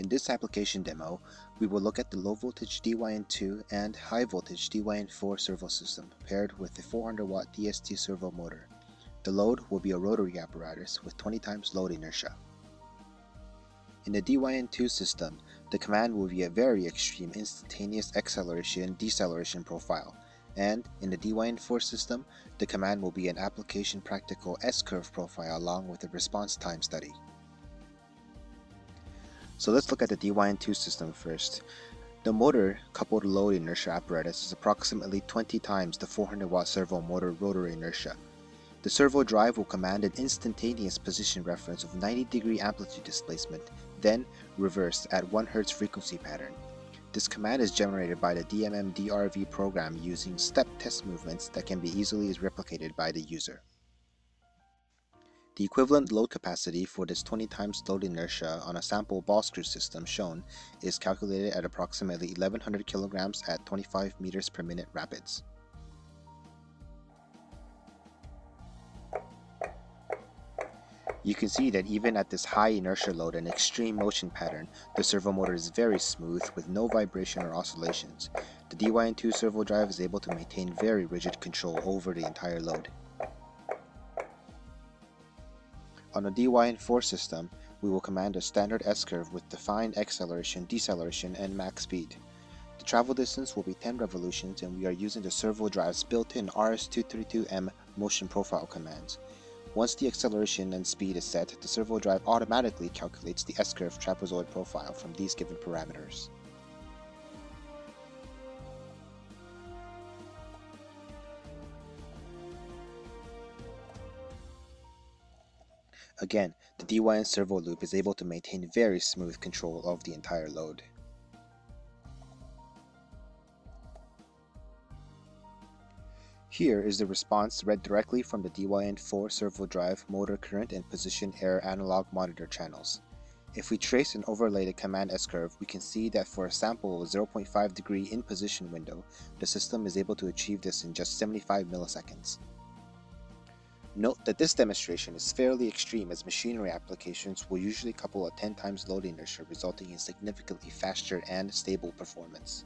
In this application demo, we will look at the low voltage DYN2 and high voltage DYN4 servo system paired with a 400-watt DST servo motor. The load will be a rotary apparatus with 20 times load inertia. In the DYN2 system, the command will be a very extreme instantaneous acceleration-deceleration profile, and in the DYN4 system, the command will be an application practical S-curve profile along with a response time study. So let's look at the DYN2 system first. The motor coupled load inertia apparatus is approximately 20 times the 400-watt servo motor rotary inertia. The servo drive will command an instantaneous position reference of 90-degree amplitude displacement, then reversed at 1 Hz frequency pattern. This command is generated by the DMM DRV program using step test movements that can be easily replicated by the user. The equivalent load capacity for this 20 times load inertia on a sample ball screw system shown is calculated at approximately 1100 kilograms at 25 meters per minute rapids. You can see that even at this high inertia load and extreme motion pattern, the servo motor is very smooth with no vibration or oscillations. The DYN2 servo drive is able to maintain very rigid control over the entire load. On a DYN4 system, we will command a standard S-curve with defined acceleration, deceleration, and max speed. The travel distance will be 10 revolutions, and we are using the servo drive's built-in RS232M motion profile commands. Once the acceleration and speed is set, the servo drive automatically calculates the S-curve trapezoid profile from these given parameters. Again, the DYN servo loop is able to maintain very smooth control of the entire load. Here is the response read directly from the DYN4 servo drive motor current and position error analog monitor channels. If we trace and overlay the command S-curve, we can see that for a sample 0.5 degree in position window, the system is able to achieve this in just 75 milliseconds. Note that this demonstration is fairly extreme as machinery applications will usually couple a 10 times load inertia, resulting in significantly faster and stable performance.